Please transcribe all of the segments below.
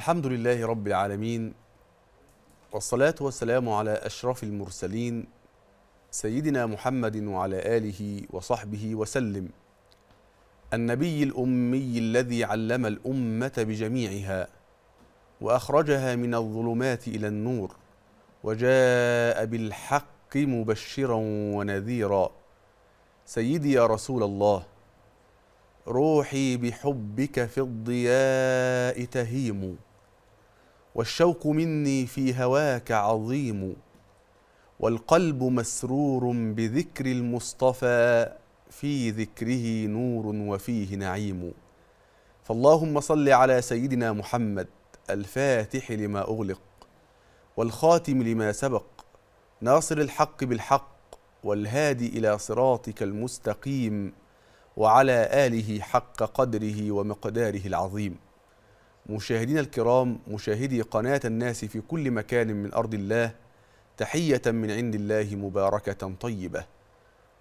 الحمد لله رب العالمين، والصلاة والسلام على أشرف المرسلين سيدنا محمد وعلى آله وصحبه وسلم، النبي الأمي الذي علم الأمة بجميعها وأخرجها من الظلمات إلى النور، وجاء بالحق مبشرا ونذيرا. سيدي يا رسول الله، روحي بحبك في الضياء تهيم، والشوق مني في هواك عظيم، والقلب مسرور بذكر المصطفى، في ذكره نور وفيه نعيم. فاللهم صل على سيدنا محمد الفاتح لما أغلق، والخاتم لما سبق، ناصر الحق بالحق، والهادي إلى صراطك المستقيم، وعلى آله حق قدره ومقداره العظيم. مشاهدينا الكرام، مشاهدي قناة الناس في كل مكان من أرض الله، تحية من عند الله مباركة طيبة.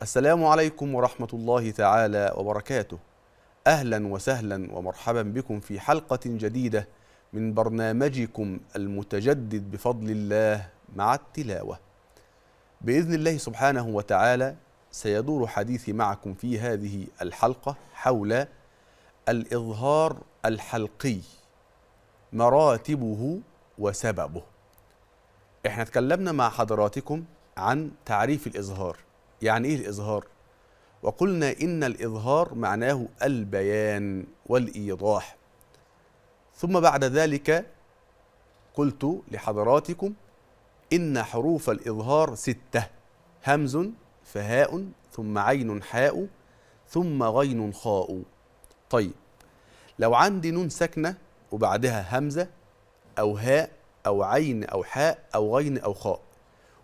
السلام عليكم ورحمة الله تعالى وبركاته. أهلا وسهلا ومرحبا بكم في حلقة جديدة من برنامجكم المتجدد بفضل الله مع التلاوة. بإذن الله سبحانه وتعالى سيدور حديثي معكم في هذه الحلقة حول الإظهار الحلقي، مراتبه وسببه. احنا تكلمنا مع حضراتكم عن تعريف الإظهار، يعني ايه الإظهار؟ وقلنا إن الإظهار معناه البيان والإيضاح. ثم بعد ذلك قلت لحضراتكم إن حروف الإظهار 6: همز فهاء ثم عين حاء ثم غين خاء. طيب، لو عندي نون ساكنة وبعدها همزة أو هاء أو عين أو حاء أو غين أو خاء،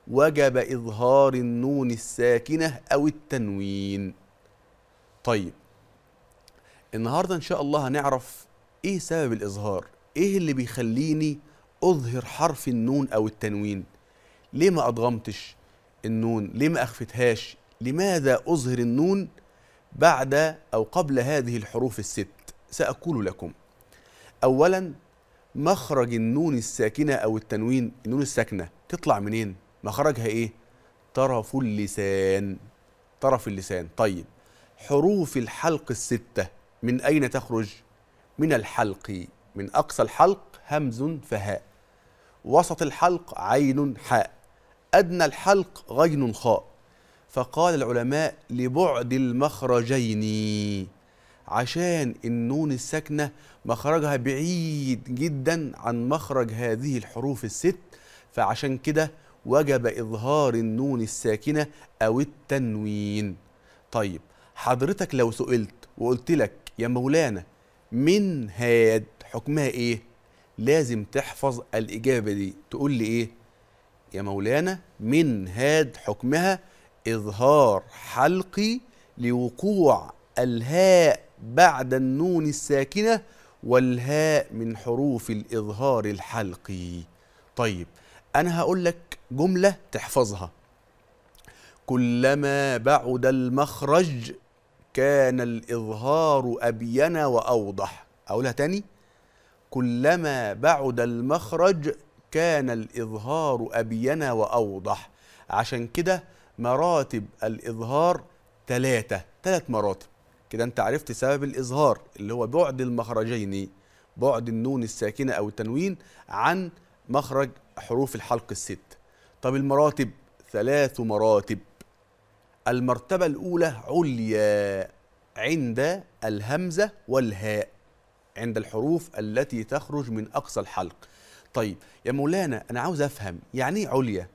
وجب إظهار النون الساكنة أو التنوين. طيب، النهاردة إن شاء الله هنعرف إيه سبب الإظهار، إيه اللي بيخليني أظهر حرف النون أو التنوين؟ ليه ما أضغمتش النون؟ ليه ما أخفتهاش؟ لماذا أظهر النون بعد أو قبل هذه الحروف الست؟ سأقول لكم. أولا، مخرج النون الساكنة أو التنوين، النون الساكنة تطلع منين؟ مخرجها إيه؟ طرف اللسان، طرف اللسان. طيب، حروف الحلق الستة من أين تخرج؟ من الحلق. من أقصى الحلق همز فهاء، وسط الحلق عين حاء، أدنى الحلق غين خاء. فقال العلماء لبعد المخرجين، عشان النون الساكنة مخرجها بعيد جدا عن مخرج هذه الحروف الست، فعشان كده وجب إظهار النون الساكنة أو التنوين. طيب، حضرتك لو سئلت وقلت لك يا مولانا من هاد حكمها إيه؟ لازم تحفظ الإجابة دي، تقول لي إيه؟ يا مولانا من هاد حكمها إظهار حلقي لوقوع الهاء بعد النون الساكنة، والهاء من حروف الإظهار الحلقي. طيب، أنا هقول لك جملة تحفظها: كلما بعد المخرج كان الإظهار أبين وأوضح. أقولها تاني: كلما بعد المخرج كان الإظهار أبين وأوضح. عشان كده مراتب الإظهار 3 مراتب. كده أنت عرفت سبب الإظهار، اللي هو بعد المخرجين، بعد النون الساكنة أو التنوين عن مخرج حروف الحلق الست. طب المراتب 3 مراتب. المرتبة الأولى عليا، عند الهمزة والهاء، عند الحروف التي تخرج من أقصى الحلق. طيب يا مولانا، أنا عاوز أفهم يعني إيه عليا؟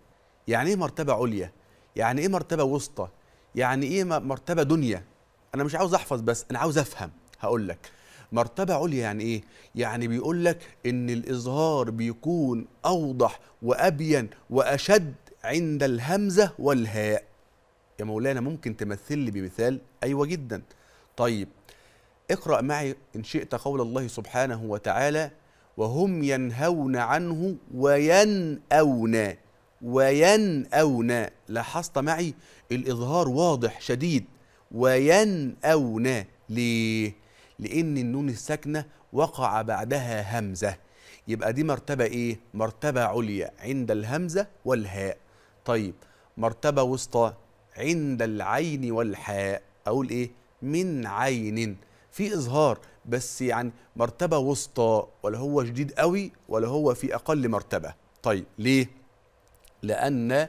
يعني إيه مرتبة عليا؟ يعني إيه مرتبة وسطى؟ يعني إيه مرتبة دنيا؟ أنا مش عاوز أحفظ، بس أنا عاوز أفهم. هقول لك مرتبة عليا يعني إيه؟ يعني بيقول لك إن الإظهار بيكون أوضح وأبين وأشد عند الهمزة والهاء. يا مولانا ممكن تمثل لي بمثال؟ أيوة جدا. طيب، اقرأ معي إن شئت قول الله سبحانه وتعالى: وهم ينهون عنه وينأون. وينأون، لاحظت معي الإظهار واضح شديد. وينأون، ليه؟ لأن النون الساكنة وقع بعدها همزة، يبقى دي مرتبة إيه؟ مرتبة عليا عند الهمزة والهاء. طيب مرتبة وسطى عند العين والحاء، أقول إيه؟ من عين. في إظهار بس يعني مرتبة وسطى، ولا هو شديد قوي ولا هو في أقل مرتبة. طيب ليه؟ لأن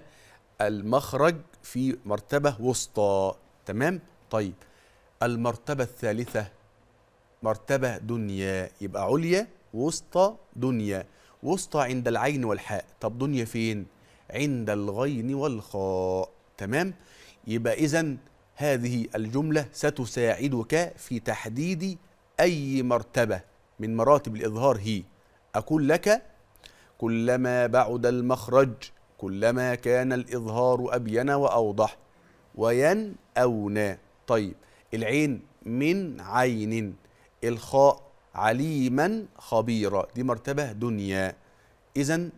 المخرج في مرتبة وسطى، تمام؟ طيب المرتبة الثالثة مرتبة دنيا، يبقى عليا وسطى دنيا. وسطى عند العين والحاء، طب دنيا فين؟ عند الغين والخاء، تمام؟ يبقى إذن هذه الجملة ستساعدك في تحديد أي مرتبة من مراتب الإظهار هي. أقول لك كلما بعد المخرج كلما كان الإظهار أبين وأوضح، وين أو نا. طيب العين من عين، الخاء عليما خبيرا، دي مرتبة دنيا. إذن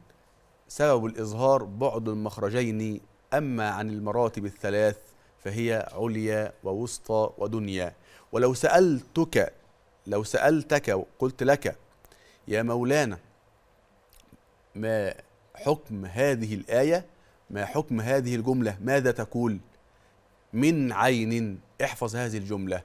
سبب الإظهار بعد المخرجين، أما عن المراتب الثلاث فهي عليا ووسطى ودنيا. ولو سألتك وقلت لك يا مولانا ما حكم هذه الآية، ما حكم هذه الجملة، ماذا تقول؟ من عين. احفظ هذه الجملة: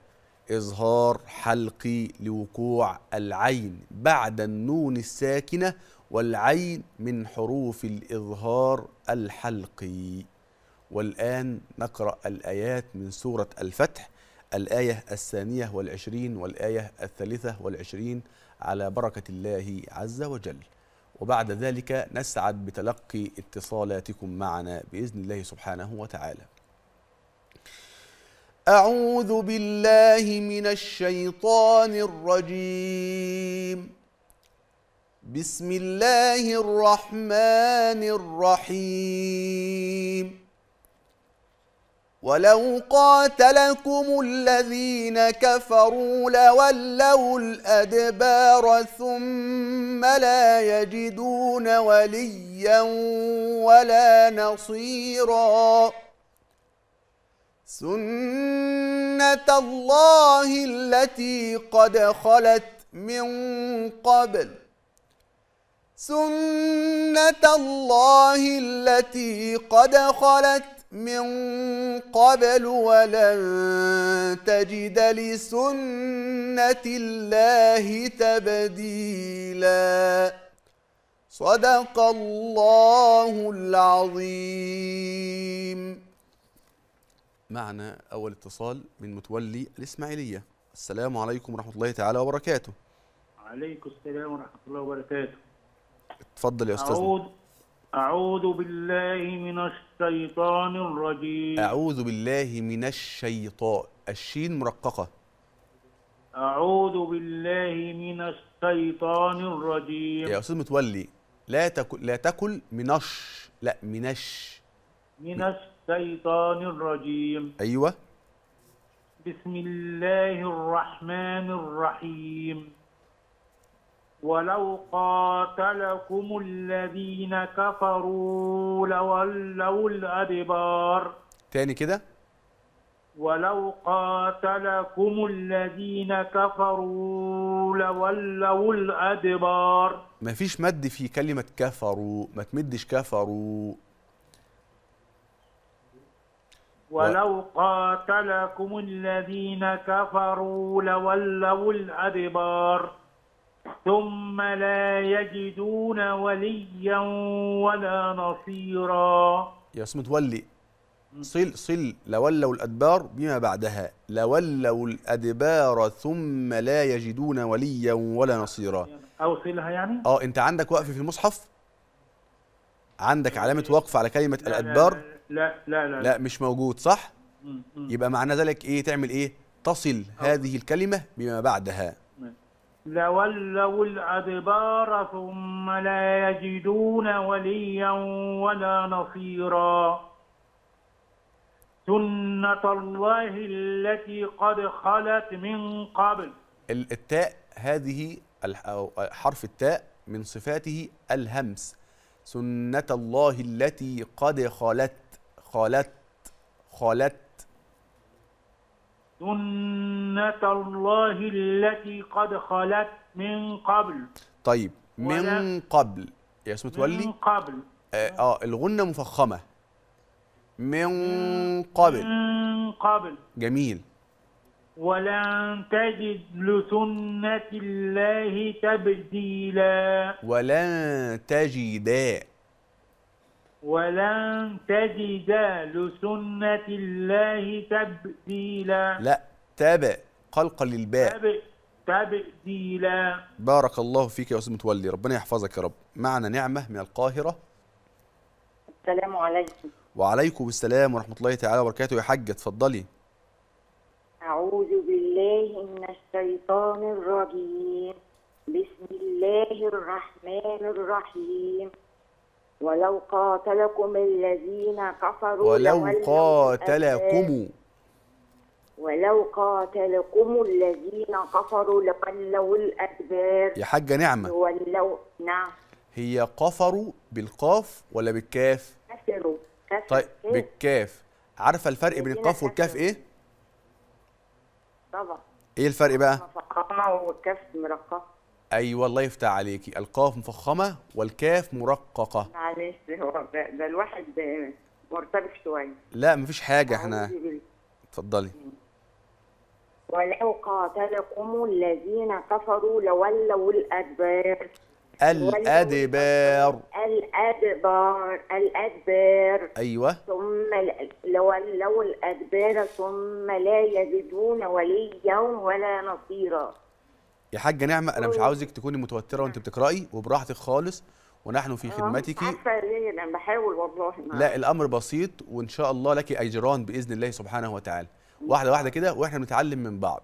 إظهار حلقي لوقوع العين بعد النون الساكنة، والعين من حروف الإظهار الحلقي. والآن نقرأ الآيات من سورة الفتح، الآية 22 والآية 23 على بركة الله عز وجل، وبعد ذلك نسعد بتلقي اتصالاتكم معنا بإذن الله سبحانه وتعالى. أعوذ بالله من الشيطان الرجيم. بسم الله الرحمن الرحيم. ولو قاتلكم الذين كفروا لولوا الأدبار ثم لا يجدون وليا ولا نصيرا. سنة الله التي قد خلت من قبل، سنة الله التي قد خلت من قبل، ولن تجد لسنة الله تبديلا. صدق الله العظيم. معنا أول اتصال من متولي الإسماعيلية. السلام عليكم ورحمة الله تعالى وبركاته. عليكم السلام ورحمة الله وبركاته. اتفضل يا أستاذنا. أعوذ بالله من الشيطان الرجيم. أعوذ بالله من الشيطان، الشين مرققة. أعوذ بالله من الشيطان الرجيم. يا أستاذ متولي لا تكل منش، لا منش. منش الشيطان الرجيم. أيوة. بسم الله الرحمن الرحيم. ولو قاتلكم الذين كفروا لولوا الأدبار. تاني كده. ولو قاتلكم الذين كفروا لولوا الأدبار. مفيش مد في كلمة كفروا، ما تمدش كفروا. ولو قاتلكم الذين كفروا لولوا الأدبار ثم لا يجدون وليا ولا نصيرا. يا اسم تولي صل لولوا الأدبار بما بعدها، لولوا الأدبار ثم لا يجدون وليا ولا نصيرا. أوصلها يعني؟ أنت عندك وقف في المصحف؟ عندك علامة وقف على كلمة الأدبار؟ لا لا لا لا، مش موجود، صح؟ يبقى معنى ذلك ايه؟ تعمل ايه؟ تصل هذه الكلمة بما بعدها. لولوا الأدبار ثم لا يجدون وليا ولا نصيرا. سنة الله التي قد خلت من قبل. التاء هذه حرف التاء من صفاته الهمس. سنة الله التي قد خلت. سنة الله التي قد خلت من قبل. طيب من قبل يا متولي. من قبل الغنة مفخمة. من قبل. من قبل. جميل. ولن تجد لسنة الله تبديلا. ولن تجد. ولن تجد لسنة الله تبديلا. لا تب قلق للباء. تب تبديلا. بارك الله فيك يا أستاذ متولي، ربنا يحفظك يا رب. معنا نعمة من القاهرة. السلام عليكم. وعليكم السلام ورحمة الله تعالى وبركاته. يا حاجة اتفضلي. أعوذ بالله من الشيطان الرجيم، بسم الله الرحمن الرحيم. ولو قاتلكم الذين كفروا ولو قاتلكم الذين كفروا لولوا الأدبار. يا حاجة نعمة نعم هي قفروا بالقاف ولا بالكاف؟ كفروا. طيب بالكاف. عارفة الفرق بين القاف والكاف إيه؟ طبعا. ايه الفرق بقى؟ مفخمه والكاف مرققه. ايوه الله يفتح عليكي، القاف مفخمه والكاف مرققه. معلش هو ده الواحد مرتبك شويه. لا مفيش حاجه احنا اتفضلي. ولو قاتلكم الذين كفروا لولوا الادبار. الادبار الادبار الادبار ايوه. ثم لولوا الادبار ثم لا يجدون وليا ولا نصيرا. يا حاجه نعمه انا مش عاوزك تكوني متوتره وانت بتقراي، وبراحتك خالص ونحن في خدمتك. عارفه ليه انا بحاول والله. لا الامر بسيط وان شاء الله لك اجران باذن الله سبحانه وتعالى. واحده واحده كده واحنا بنتعلم من بعض.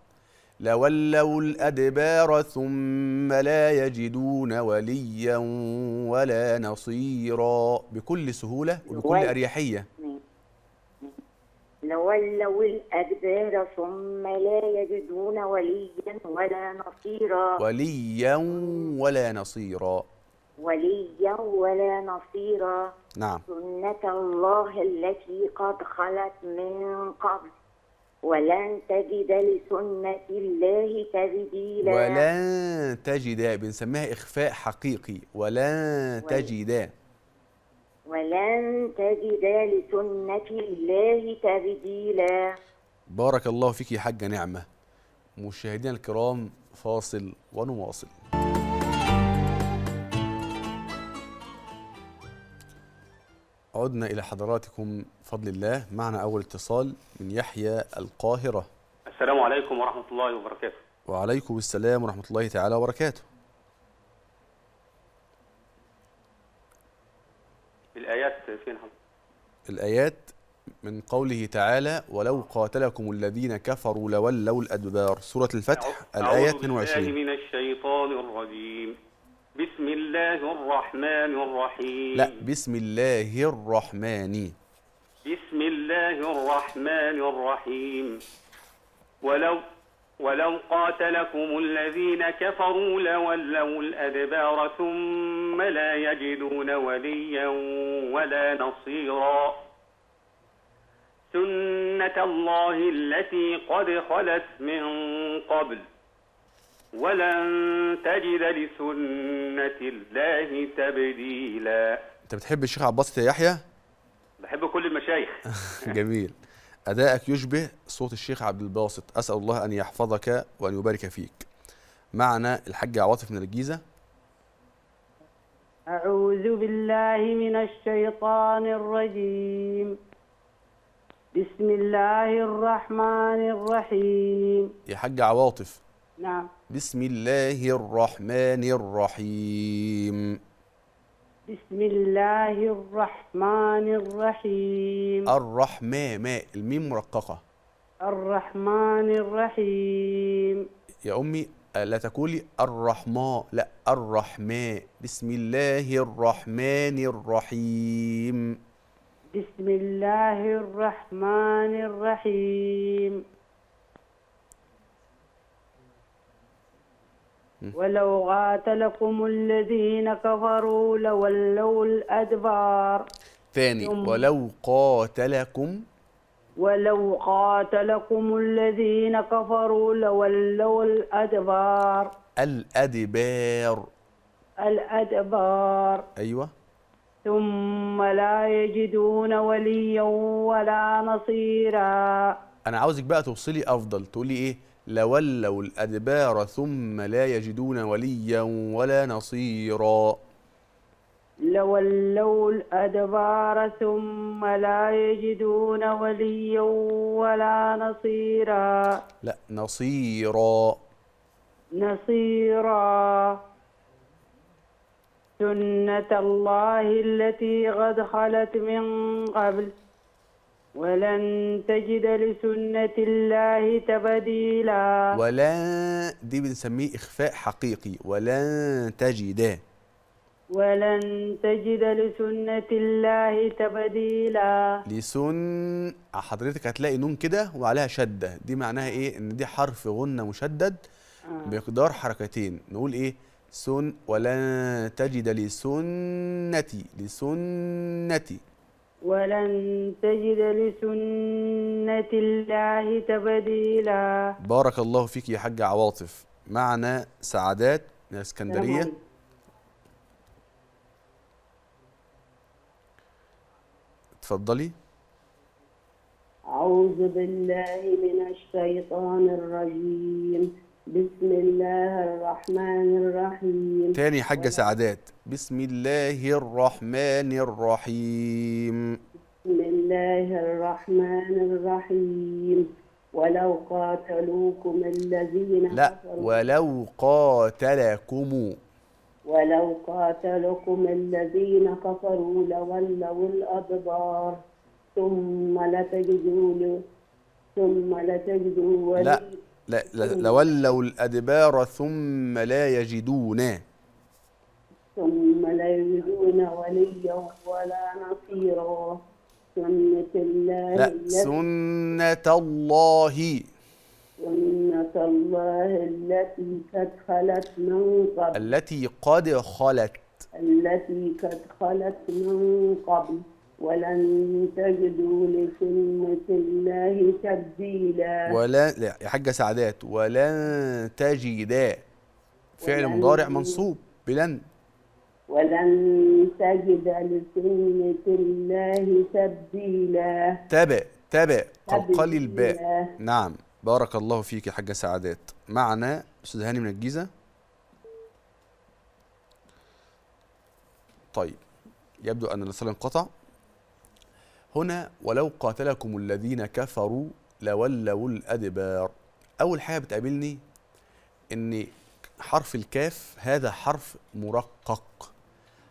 لولوا الأدبار ثم لا يجدون وليا ولا نصيرا بكل سهولة وبكل أريحية. لولوا الأدبار ثم لا يجدون وليا ولا نصيرا. وليا ولا نصيرا. وليا ولا نصيرا. نعم. سنة الله التي قد خلت من قبل. ولن تجد لسنة الله تبديلا. ولن تجد بنسميها إخفاء حقيقي. ولن تجد. ولن تجد لسنة الله تبديلا. بارك الله فيك يا حاجة نعمة. مشاهدينا الكرام فاصل ونواصل. عدنا إلى حضراتكم بفضل الله. معنا أول اتصال من يحيى القاهرة. السلام عليكم ورحمة الله وبركاته. وعليكم السلام ورحمة الله تعالى وبركاته. الآيات فين حضرتك؟ الآيات من قوله تعالى ولو قاتلكم الذين كفروا لولوا الأدبار، سورة الفتح الآية 22. أعوذ بالله من الشيطان الرجيم. بسم الله الرحمن الرحيم. لا بسم الله الرحمن. بسم الله الرحمن الرحيم. ولو قاتلكم الذين كفروا لولوا الأدبار ثم لا يجدون وليا ولا نصيرا. سنة الله التي قد خلت من قبل. ولن تجد لسنة الله تبديلا. أنت بتحب الشيخ عباس يا يحيى؟ بحب كل المشايخ. جميل. أدائك يشبه صوت الشيخ عبد الباسط، أسأل الله أن يحفظك وأن يبارك فيك. معنا الحاج عواطف من الجيزة. أعوذ بالله من الشيطان الرجيم. بسم الله الرحمن الرحيم. يا حاج عواطف. نعم. بسم الله الرحمن الرحيم. بسم الله الرحمن الرحيم. الرحمن ماء الميم مرققة. الرحمن الرحيم. يا أمي لا تقولي الرحماء، لا الرحماء. بسم الله الرحمن الرحيم. بسم الله الرحمن الرحيم. ولو قاتلكم الذين كفروا لولوا الأدبار. ثاني ولو قاتلكم. ولو قاتلكم الذين كفروا لولوا الأدبار. الأدبار. الأدبار. أيوة. ثم لا يجدون وليا ولا نصيرا. أنا عاوزك بقى توصلي أفضل، تقولي إيه؟ لولوا الأدبار ثم لا يجدون وليا ولا نصيرا. لولوا الأدبار ثم لا يجدون وليا ولا نصيرا. لا، نصيرا. نصيرا. سنة الله التي قد خلت من قبل ولن تجد لسنة الله تبديلا. ولن دي بنسميه إخفاء حقيقي، ولن تجد. ولن تجد لسنة الله تبديلا. لسن حضرتك هتلاقي نون كده وعليها شدة، دي معناها إيه؟ إن دي حرف غنة مشدد بمقدار حركتين. نقول إيه؟ سن. ولن تجد لسنتي. لسنتي. ولن تجد لسنة الله تبديلا. بارك الله فيك يا حاجة عواطف. معنا سعادات من الإسكندرية. اتفضلي. أعوذ بالله من الشيطان الرجيم. بسم الله الرحمن الرحيم. تاني حاجة سعادات. بسم الله الرحمن الرحيم. بسم الله الرحمن الرحيم. ولو قاتلوكم الذين كفروا. لا، ولو قاتلكم. ولو قاتلكم الذين كفروا لولوا الأدبار ثم لتجدوا وليا. لا لا، لولوا الأدبار ثم لا يجدون. ثم لا يجدون وليا ولا نصيرا. سنة الله. لا، سنة الله. سنة الله التي قد خلت من قبل. التي قد خلت. التي قد خلت من قبل ولن تجدوا لسنة الله تبديلا. ولا، لا يا حاجة سعادات، ولن تجدا فعل مضارع منصوب بلن. ولن تجد لسنة الله تبديلا. تبا قلقلي الباء. نعم، بارك الله فيك يا حاجة سعادات. معنا أستاذ هاني من الجيزة. طيب، يبدو أن الاتصال انقطع. هنا ولو قاتلكم الذين كفروا لولوا الأدبار. أول حاجة بتقابلني إن حرف الكاف هذا حرف مرقق.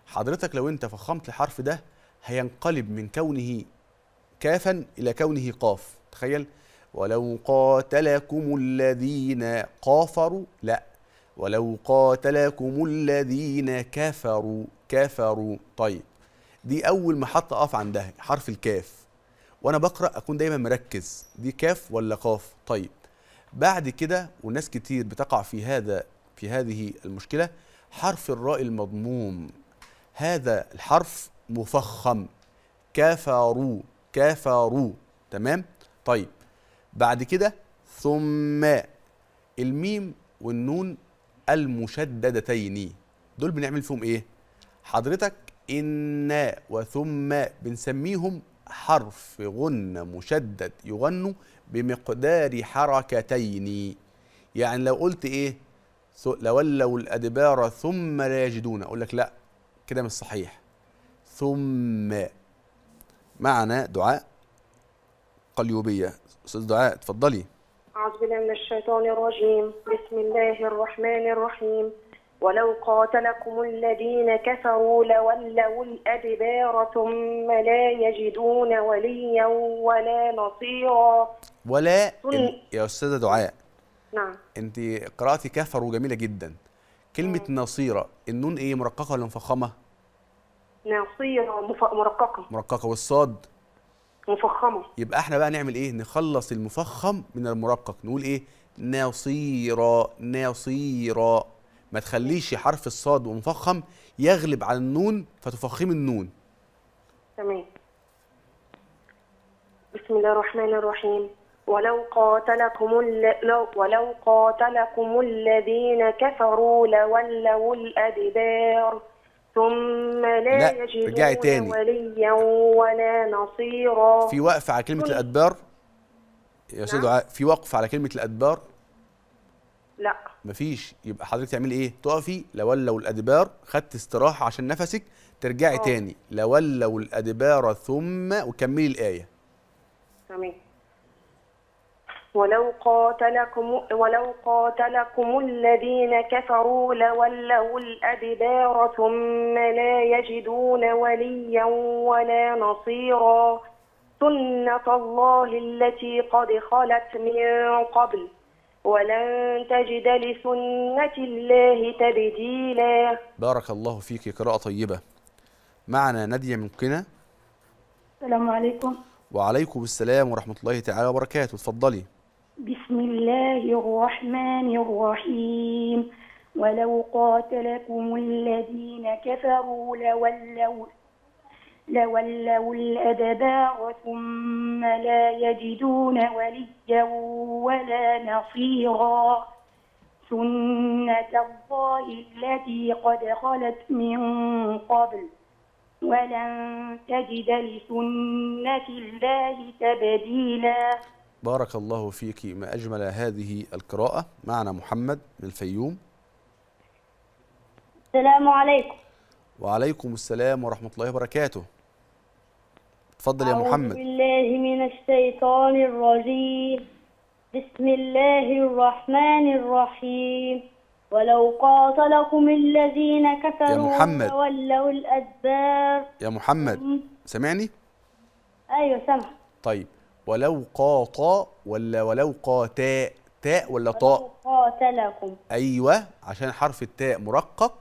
حضرتك لو أنت فخمت الحرف ده هينقلب من كونه كافا إلى كونه قاف. تخيل، ولو قاتلكم الذين قافروا. لا، ولو قاتلكم الذين كفروا. طيب، دي أول محطة أقف عندها حرف الكاف، وأنا بقرأ أكون دايما مركز دي كاف ولا قاف. طيب، بعد كده والناس كتير بتقع في هذه المشكلة، حرف الراء المضموم. هذا الحرف مفخم. كفروا. تمام. طيب، بعد كده ثم الميم والنون المشددتين، دول بنعمل فيهم إيه؟ حضرتك إن وثم بنسميهم حرف غنة مشدد يغنوا بمقدار حركتين. يعني لو قلت إيه؟ لولوا الأدبار ثم لا يجدون، أقول لك لا، كده مش صحيح. ثم. معنا دعاء قليوبية. أستاذ دعاء، اتفضلي. أعوذ بالله من الشيطان الرجيم. بسم الله الرحمن الرحيم. ولو قاتلكم الذين كفروا لولوا الأدبار ثم لا يجدون وليا ولا نصيرا. ولا يا أستاذة دعاء. نعم. أنت قراءتي كفروا جميلة جدا. كلمة نصيرة، النون إيه، مرققة ولا مفخمة؟ نصيرة مرققة. مرققة، والصاد؟ مفخمة. يبقى احنا بقى نعمل إيه؟ نخلص المفخم من المرقق، نقول إيه؟ نصيرة. ما تخليش حرف الصاد ومفخم يغلب على النون فتفخم النون. تمام. بسم الله الرحمن الرحيم. ولو قاتلكم الذين كفروا لولوا الأدبار ثم لا يجدون وليا ولا نصيرا. في وقف على كلمة الأدبار يا أستاذ دعاء، في وقف على كلمة الأدبار؟ لا مفيش. يبقى حضرتك تعملي ايه؟ تقفي لولوا الأدبار، خدت استراحة عشان نفسك، ترجعي تاني لولوا الأدبار ثم، وكملي الآية. تمام. ولو قاتلكم الذين كفروا لولوا الأدبار ثم لا يجدون وليا ولا نصيرا سنة الله التي قد خلت من قبل ولن تجد لسنة الله تبديلا. بارك الله فيك، قراءة طيبة. معنا نادية من قنا. السلام عليكم. وعليكم السلام ورحمة الله تعالى وبركاته، اتفضلي. بسم الله الرحمن الرحيم. ولو قاتلكم الذين كفروا لولوا الأدبار ثم لا يجدون وليا ولا نصيرا سنة الله التي قد خلت من قبل ولن تجد لسنة الله تبديلا. بارك الله فيك، ما أجمل هذه القراءة. معنا محمد من الفيوم. السلام عليكم. وعليكم السلام ورحمة الله وبركاته، اتفضل يا محمد. أعوذ بالله من الشيطان الرجيم. بسم الله الرحمن الرحيم. ولو قاتلكم الذين كفروا لولوا الأدبار. يا محمد سمعني؟ أيوه سمع. طيب ولو قاطا ولا ولو قاتا، تاء ولا طاء؟ ولو قاتلكم. أيوه، عشان حرف التاء مرقق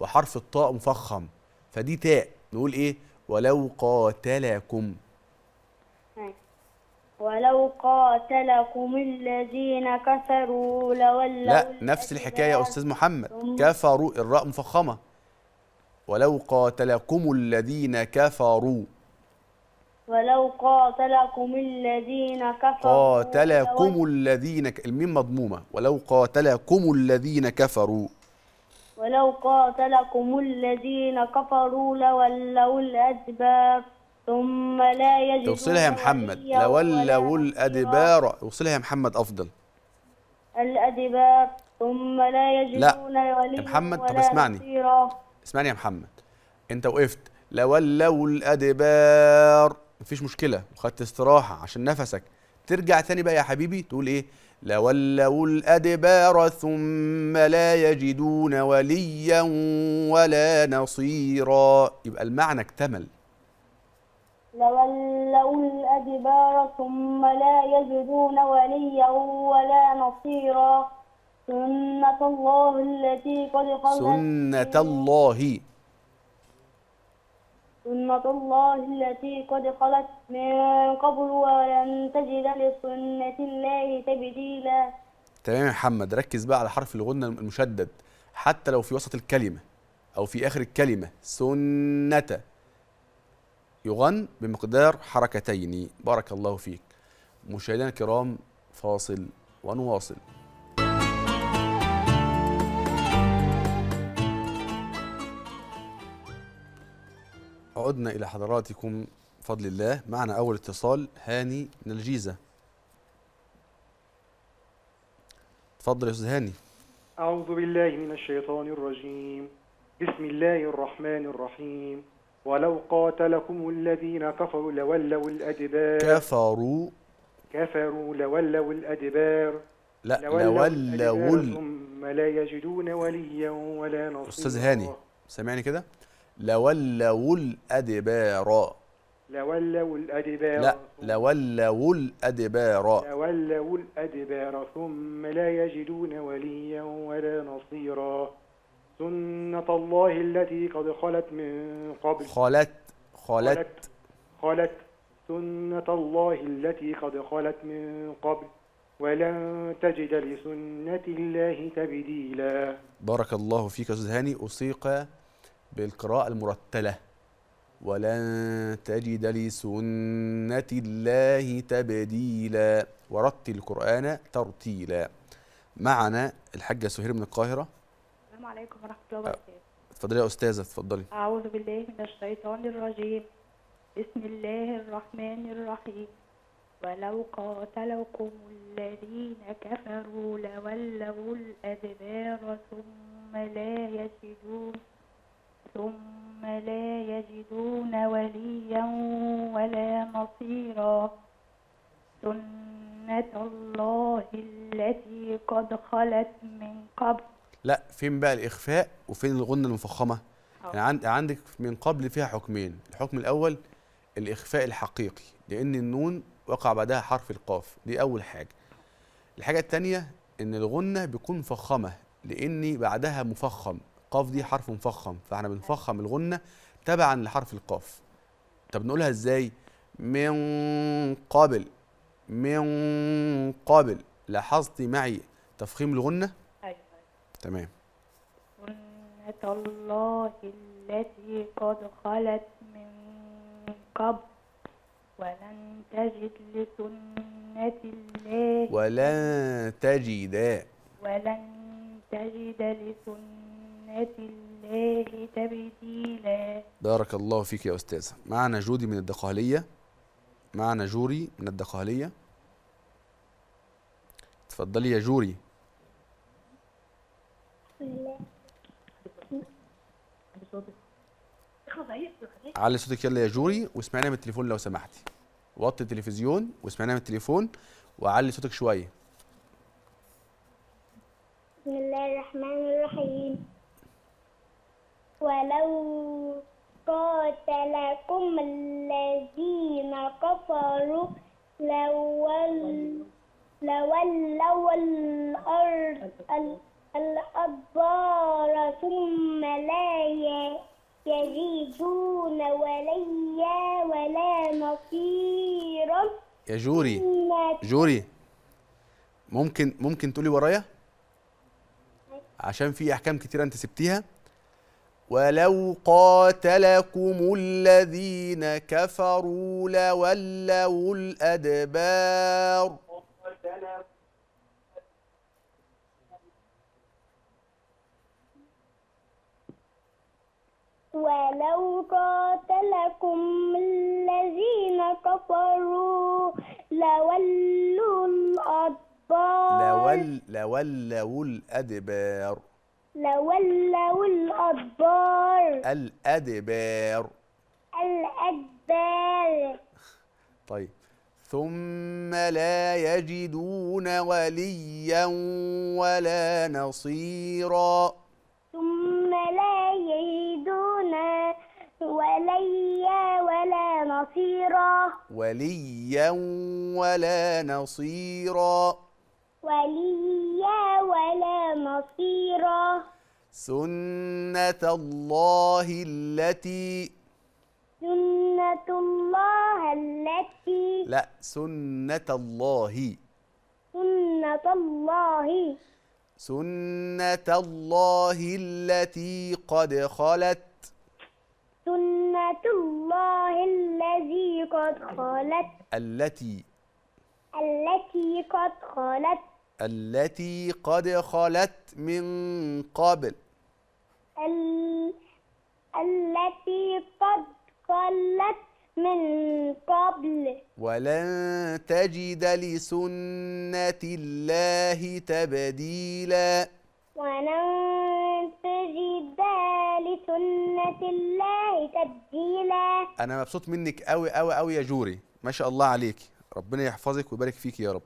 وحرف الطاء مفخم، فدي تاء، نقول إيه؟ ولو قاتلكم. ولو قاتلكم الذين كفروا لولوا. لا نفس الحكاية يا أستاذ محمد، كفروا الراء مفخمة. ولو قاتلكم الذين كفروا. ولو قاتلكم الذين كفروا. قاتلكم الذين، الميم مضمومة. ولو قاتلكم الذين كفروا. ولو قاتلكم الذين كفروا لولوا الأدبار ثم لا يجدون. وصلها يا محمد، لولوا الأدبار، وصلها يا محمد أفضل. الأدبار ثم لا يجدون وليا. لا محمد، طب اسمعني اسمعني يا محمد، أنت وقفت لولوا الأدبار، مفيش مشكلة، وخدت استراحة عشان نفسك، ترجع تاني بقى يا حبيبي، تقول إيه؟ لولوا الأدبار ثم لا يجدون وليا ولا نصيرا، يبقى المعنى اكتمل. لولوا الأدبار ثم لا يجدون وليا ولا نصيرا سنة الله التي قد خلت. سنة الله التي قد خلت من قبل ولن تجد لسنة الله تبديلا. تمام يا محمد، ركز بقى على حرف الغنة المشدد حتى لو في وسط الكلمة أو في آخر الكلمة. سنة يغن بمقدار حركتين. بارك الله فيك. مشاهدينا الكرام، فاصل ونواصل. عدنا إلى حضراتكم بفضل الله. معنا أول اتصال، هاني من الجيزة. تفضل يا أستاذ هاني. أعوذ بالله من الشيطان الرجيم. بسم الله الرحمن الرحيم. ولو قاتلكم الذين كفروا لولوا الأدبار. كفروا لولوا الأدبار. لا لولوا ثم لا يجدون وليا ولا نصيرا. أستاذ هاني سامعني كده؟ لولوا الأدبار. لولوا الأدبار. لا لولوا الأدبار. لولوا الأدبار ثم لا يجدون وليا ولا نصيرا سنة الله التي قد خلت من قبل. خلت سنة الله التي قد خلت من قبل ولن تجد لسنة الله تبديلا. بارك الله فيك يا أستاذ هاني، أصيق بالقراءة المرتلة ولن تجد لسنة الله تبديلا ورتل القرآن ترتيلا. معنا الحاجة سهير من القاهرة. السلام عليكم ورحمة الله وبركاته. اتفضلي يا أستاذة، اتفضلي. أعوذ بالله من الشيطان الرجيم، بسم الله الرحمن الرحيم، ولو قاتلكم الذين كفروا لولوا الأدبار ثم لا يجدون وليا ولا نصيرا، سنة الله التي قد خلت من قبل. لا، فين بقى الإخفاء وفين الغنة المفخمة؟ يعني عندك من قبل فيها حكمين، الحكم الأول الإخفاء الحقيقي لأن النون وقع بعدها حرف القاف، دي أول حاجة. الحاجة الثانية إن الغنة بيكون مفخمة لأن بعدها مفخم، قاف دي حرف مفخم، فاحنا بنفخم الغنة تبعا لحرف القاف. طب نقولها إزاي؟ من قبل. لاحظتي معي تفخيم الغنة؟ أيوه تمام. سنة الله التي قد خلت من قبل ولن تجد لسنة الله تبديلا. بارك الله فيك يا أستاذة. معنا جودي من الدقهلية. اتفضلي يا جوري. علي صوتك يلا يا جوري، واسمعينا من التليفون لو سمحتي. وطي التلفزيون واسمعينا من التليفون وعلي صوتك شويه. بسم الله الرحمن الرحيم، ولو قاتلكم الذين كفروا لولوا الأدبار ثم لا يجدون وليا ولا نصيرا. يا جوري ممكن تقولي ورايا عشان في احكام كتيره انت سبتيها. ولو قاتلكم الذين كفروا لولوا الأدبار. ولو قاتلكم الذين كفروا لولوا الأدبار. لولوا الأدبار. طيب، ثم لا يجدون وليا ولا نصيرا. وليا ولا نصيرا. سنة الله التي لا، سنة الله التي قد خلت. التي قد خلت من قبل. ولن تجد لسنة الله تبديلا. أنا مبسوط منك أوي أوي أوي يا جوري، ما شاء الله عليك، ربنا يحفظك ويبارك فيك يا رب.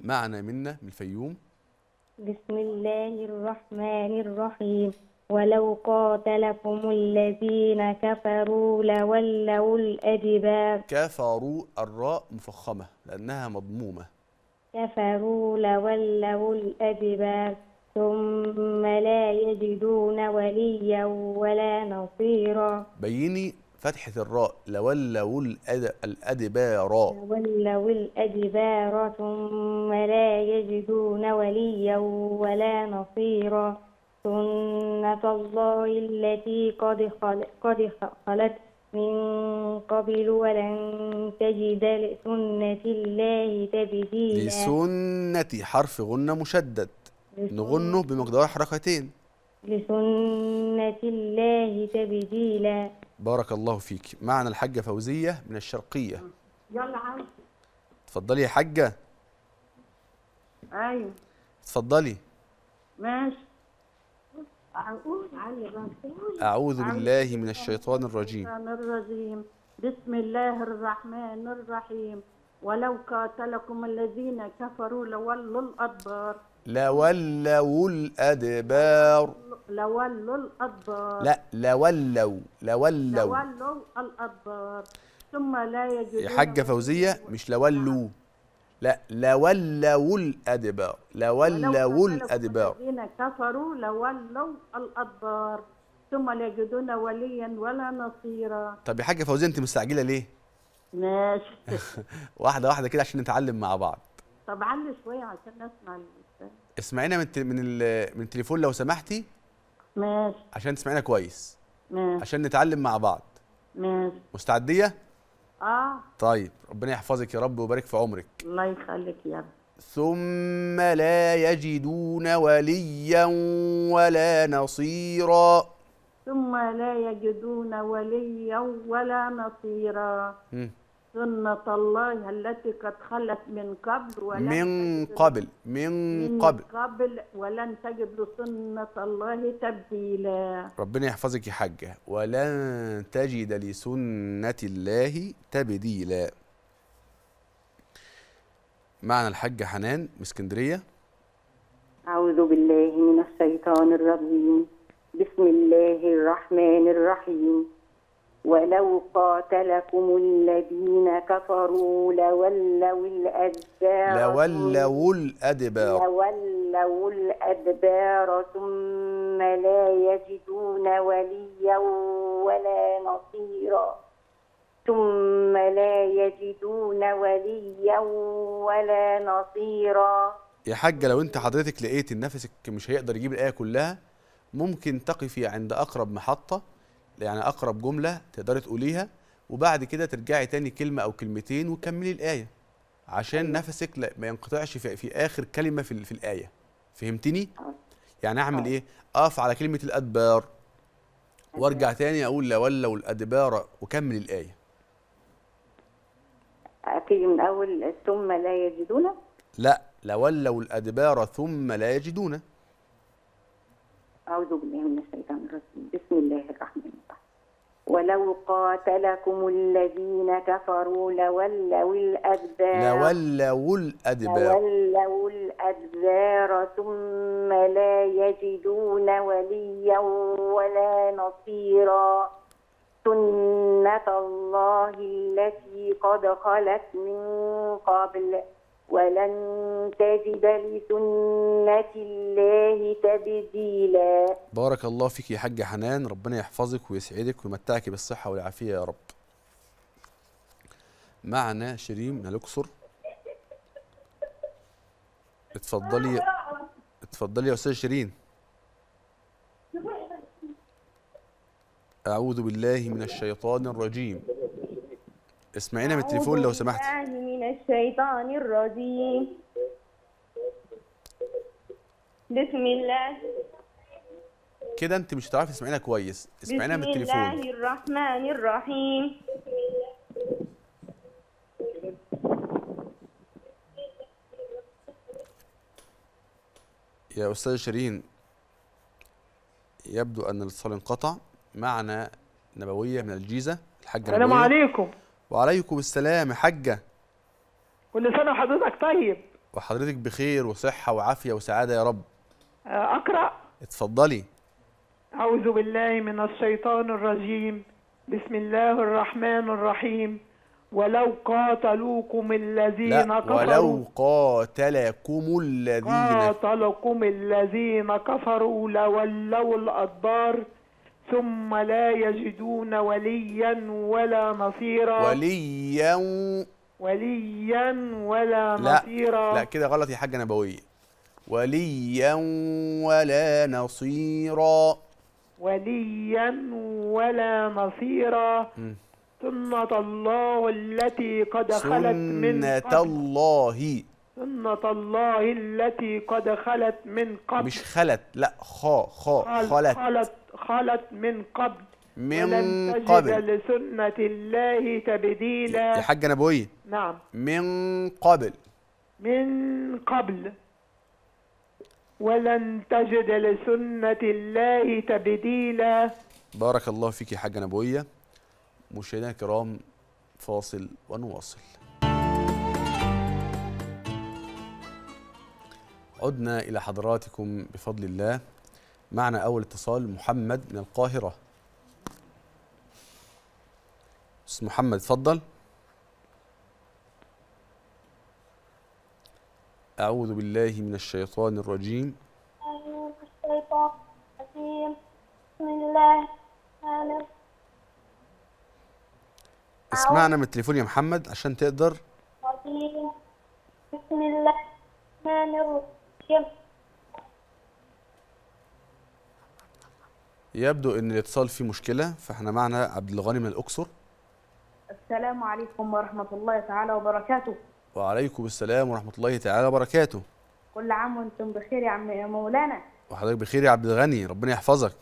معنا منا من الفيوم. بسم الله الرحمن الرحيم، ولو قاتلكم الذين كفروا لولوا الأدبار. كفروا، الراء مفخمة لأنها مضمومة. كفروا لولوا الأدبار ثم لا يجدون وليا ولا نصيرا. بيني فتحة الراء، لولوا الأدبار. لولوا الأدبار ثم لا يجدون وليا ولا نصيرا. سنة الله التي قد خلت من قبل ولن تجد لسنة الله تبديلا. لسنة حرف غنة مشدد نغنه بمقدار حركتين. لسنة الله تبديلا. بارك الله فيك. معنا الحاجة فوزية من الشرقية. يلا عم. اتفضلي يا حاجة. ايوه اتفضلي. ماشي. أعوذ بالله من الشيطان الرجيم. بسم الله الرحمن الرحيم. ولو قاتلكم الذين كفروا لولوا الأدبار. لولوا الأدبار. لولوا الأدبار. لا لولوا. لولوا الأدبار ثم لا يجدون. يا حاجة فوزية مش لولوا. لا لولوا الأدبار. لولوا الأدبار الذين كفروا لولوا الأدبار ثم لا يجدون وليا ولا نصيرا. طب يا حاجة فوزية أنت مستعجلة ليه؟ ماشي. واحدة واحدة كده عشان نتعلم مع بعض. طب علي شوية عشان أسمع. اسمعينا من التليفون لو سمحتي. ماشي. عشان تسمعينا كويس. ماشي. عشان نتعلم مع بعض. ماشي. مستعدية؟ طيب ربنا يحفظك يا رب ويبارك في عمرك. الله يخليك يا رب. ثم لا يجدون وليا ولا نصيرا. ثم لا يجدون وليا ولا نصيرا. سنة الله التي قد خلت من قبل ولن من قبل ولن تجد لسنة الله تبديلا. ربنا يحفظك يا حاجة. ولن تجد لسنة الله تبديلا. معنا الحاجة حنان من اسكندرية. أعوذ بالله من الشيطان الرجيم. بسم الله الرحمن الرحيم. ولو قاتلكم الذين كفروا لولوا الأدبار. لولوا الأدبار. لولوا الأدبار ثم لا يجدون وليا ولا نصيرا. ثم لا يجدون وليا ولا نصيرا. يا حاجة لو أنت حضرتك لقيت إن نفسك مش هيقدر يجيب الآية كلها ممكن تقفي عند أقرب محطة، يعني أقرب جملة تقدري تقوليها وبعد كده ترجعي تاني كلمة أو كلمتين وكملي الآية عشان نفسك ما ينقطعش في آخر كلمة في الآية. فهمتني؟ يعني أعمل إيه؟ أقف على كلمة الأدبار وأرجع تاني أقول لولوا الأدبار وكمل الآية. أبتدي من أول ثم لا يجدون؟ لا لولوا الأدبار ثم لا يجدون. أعوذ بالله من الشيطان الرجيم. بسم الله الرحمن الرحيم. ولو قاتلكم الذين كفروا لولوا الأدبار. لولوا الأدبار. لولوا الأدبار ثم لا يجدون وليا ولا نصيرا. سنة الله التي قد خلت من قبل ولن تجد لسنة الله تبديلا. بارك الله فيك يا حاجة حنان. ربنا يحفظك ويسعدك ويمتعك بالصحة والعافية يا رب. معنا شيرين من الأقصر. اتفضلي. اتفضلي يا أستاذ شيرين. أعوذ بالله من الشيطان الرجيم. اسمعينا من التليفون لو سمحتي. أعوذ بالله من الشيطان الرجيم. بسم الله. كده أنت مش هتعرفي تسمعينا كويس، اسمعينا من التليفون. بسم الله الرحمن الرحيم. يا أستاذ شيرين يبدو أن الاتصال انقطع. معنا نبوية من الجيزة. الحاجة نبوية. السلام عليكم. وعليكم السلام يا حاجة. كل سنة وحضرتك طيب. وحضرتك بخير وصحة وعافية وسعادة يا رب. أقرأ؟ اتفضلي. أعوذ بالله من الشيطان الرجيم. بسم الله الرحمن الرحيم. ولو قاتلوكم الذين كفروا. ولو قاتلكم الذين. قاتلكم الذين كفروا لولوا الأدبار ثم لا يجدون وليا ولا نصيرا. وليا ولا نصيرا. لا كده غلط يا حاجة نبوية. وليا ولا نصيرا. وليا ولا نصيرا. سنة الله التي قد خلت من قبل. سنة الله التي قد خلت من قبل. مش خلت، لا خلت من قبل. ولم تجد لسنة الله تبديلا. يا حاج أنا بويه. نعم. من قبل ولن تجد لسنة الله تبديلا. بارك الله فيك يا حاج نبوية. مشاهدينا الكرام، فاصل ونواصل. عدنا إلى حضراتكم بفضل الله. معنا أول اتصال محمد من القاهرة. أستاذ محمد اتفضل. أعوذ بالله من الشيطان الرجيم. أعوذ بالشيطان الرجيم. بسم الله. اسمعنا من التليفون يا محمد عشان تقدر. بسم الله الرحمن الرحيم. يبدو إن الاتصال فيه مشكلة، فاحنا معنا عبد الغني من الأقصر. السلام عليكم ورحمة الله تعالى وبركاته. وعليكم السلام ورحمة الله تعالى وبركاته. كل عام وانتم بخير يا عم يا مولانا. وحضرتك بخير يا عبد الغني، ربنا يحفظك.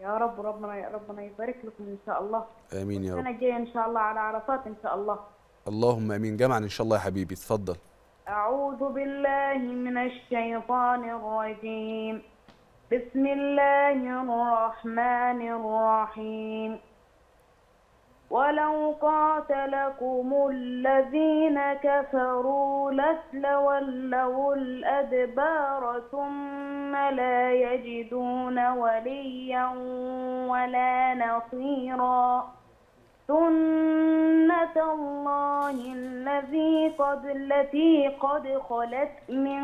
يا رب ربنا يبارك لكم إن شاء الله. آمين يا رب. السنة الجاية إن شاء الله على عرفات إن شاء الله. اللهم آمين جمعا إن شاء الله يا حبيبي، اتفضل. أعوذ بالله من الشيطان الرجيم. بسم الله الرحمن الرحيم. ولو قاتلكم الذين كفروا لولوا الأدبار ثم لا يجدون وليا ولا نصيرا. سنة الله التي قد خلت من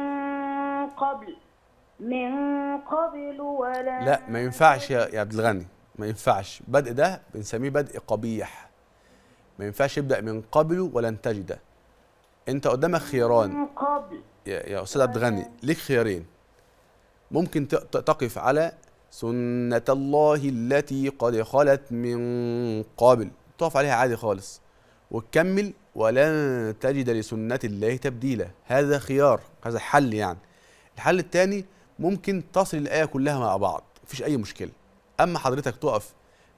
قبل ولا. لا ما ينفعش يا عبد الغني، ما ينفعش. بدء ده بنسميه بدء قبيح. ما ينفعش يبدأ من قبله ولن تجده. انت قدامك خياران من قبل يا استاذ عبد الغني، ليك خيارين. ممكن تقف على سنة الله التي قد خلت من قبل، تقف عليها عادي خالص وتكمل ولن تجد لسنة الله تبديلا. هذا خيار، هذا حل يعني. الحل الثاني ممكن تصل الآية كلها مع بعض، مفيش أي مشكلة. أما حضرتك تقف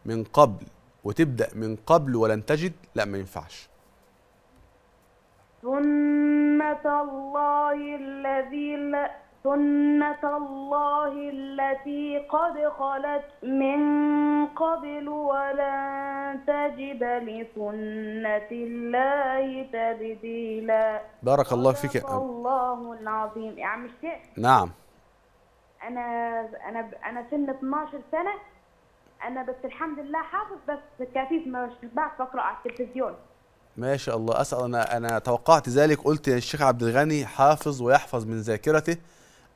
من قبل وتبدأ من قبل ولن تجد، لا ما ينفعش. سنة الله التي قد خلت من قبل ولن تجد لسنة الله تبديلا. بارك الله فيك يا الله العظيم. يا عم الشيخ. نعم. أنا سن 12 سنة، أنا بس الحمد لله حافظ، بس كفيف مش بعرف أقرأ على التلفزيون. ما شاء الله. أسأل أنا توقعت ذلك، قلت الشيخ عبد الغني حافظ ويحفظ من ذاكرته.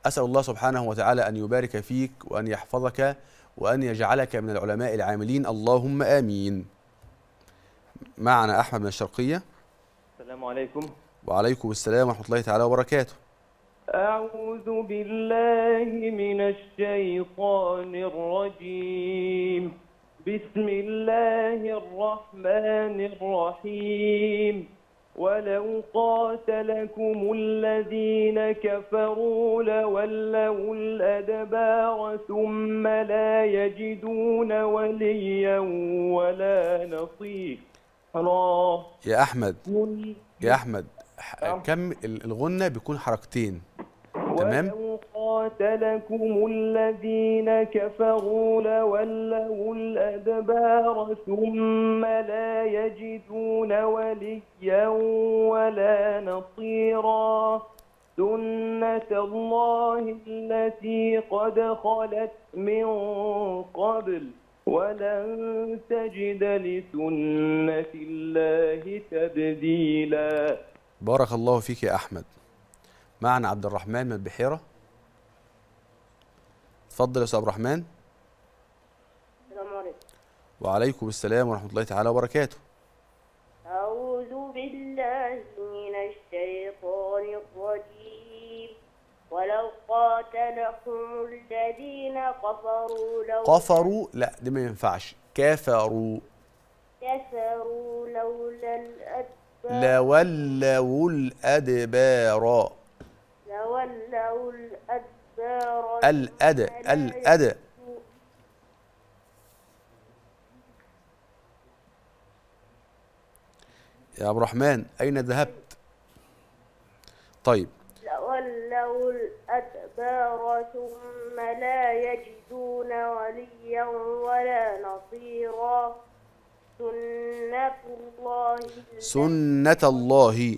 أسأل الله سبحانه وتعالى أن يبارك فيك وأن يحفظك وأن يجعلك من العلماء العاملين، اللهم آمين. معنا أحمد من الشرقية. السلام عليكم. وعليكم السلام ورحمة الله تعالى وبركاته. أعوذ بالله من الشيطان الرجيم. بسم الله الرحمن الرحيم. ولو قاتلكم الذين كفروا لولوا الأدبار ثم لا يجدون وليا ولا نصيرا. يا أحمد يا أحمد، كم الغنة بيكون حركتين، تمام؟ ولو قاتلكم الذين كفروا لولوا الأدبار ثم لا يجدون وليا ولا نصيرا. سنة الله التي قد خلت من قبل ولن تجد لسنة الله تبديلا. بارك الله فيك يا أحمد. معنا عبد الرحمن من البحيرة. اتفضل يا أستاذ عبد الرحمن. السلام عليكم. وعليكم السلام ورحمة الله تعالى وبركاته. أعوذ بالله من الشيطان الرجيم. ولو قاتلكم الذين كفروا لو كفروا لا دي ما ينفعش كفروا لولا الأدبار لولوا الأدبار لولوا الأدبار الأد يا عبد الرحمن أين ذهبت؟ طيب لولوا الأدبار ثم لا يجدون وليا ولا نصيرا سنة الله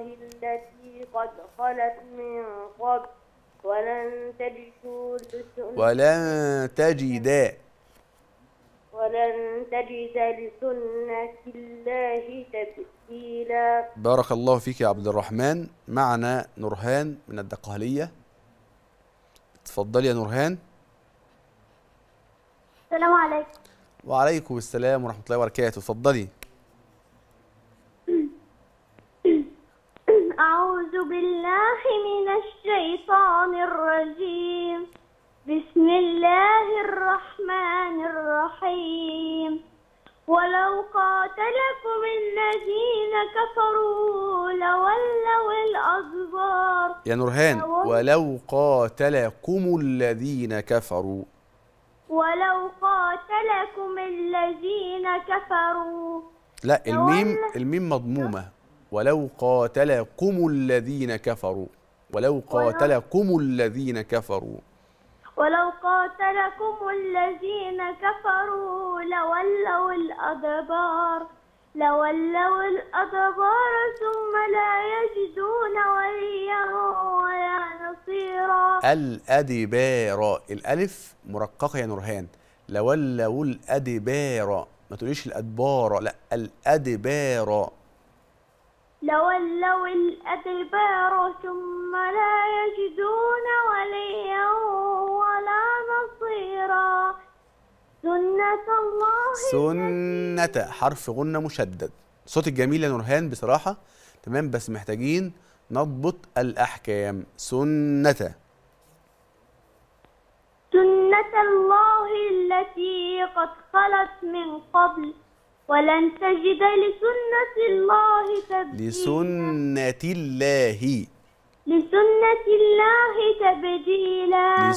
التي قد خلت من قبل ولن تجد لسنة الله تبديلا. بارك الله فيك يا عبد الرحمن. معنا نورهان من الدقهلية. اتفضلي يا نورهان. السلام عليكم. وعليكم السلام ورحمة الله وبركاته. اتفضلي. أعوذ بالله من الشيطان الرجيم. بسم الله الرحمن الرحيم. ولو قاتلكم الذين كفروا لولوا الأدبار. يا نورهان ولو قاتلكم الذين كفروا لا الميم مضمومة. ولو قاتلكم الذين كفروا ولو قاتلكم الذين كفروا لولوا الأدبار ثم لا يجدون وليا ولا نصيرا. الأدبار الألف مرققة يا نورهان. لولوا الأدبار ما تقوليش الأدبار لا الأدبار. لولوا الأدبار ثم لا يجدون وليا ولا نصيرا. سنة الله سنة حرف غنة مشدد. صوت الجميل يا نورهان بصراحة تمام بس محتاجين نضبط الأحكام. سنة الله التي قد خلت من قبل ولن تجد لسنة الله تبديلا.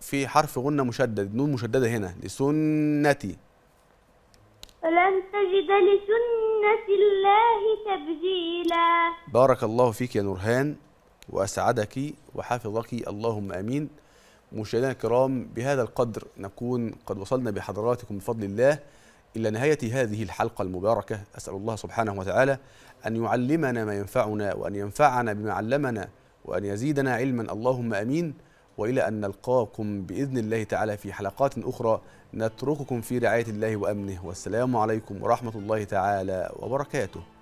في حرف غنة مشدد نون مشددة هنا. ولن تجد لسنة الله تبديلا. بارك الله فيك يا نورهان وأسعدك وحفظك اللهم آمين. مشاهدينا الكرام بهذا القدر نكون قد وصلنا بحضراتكم بفضل الله إلى نهاية هذه الحلقة المباركة. أسأل الله سبحانه وتعالى أن يعلمنا ما ينفعنا وأن ينفعنا بما علمنا وأن يزيدنا علما اللهم أمين. وإلى أن نلقاكم بإذن الله تعالى في حلقات أخرى نترككم في رعاية الله وأمنه. والسلام عليكم ورحمة الله تعالى وبركاته.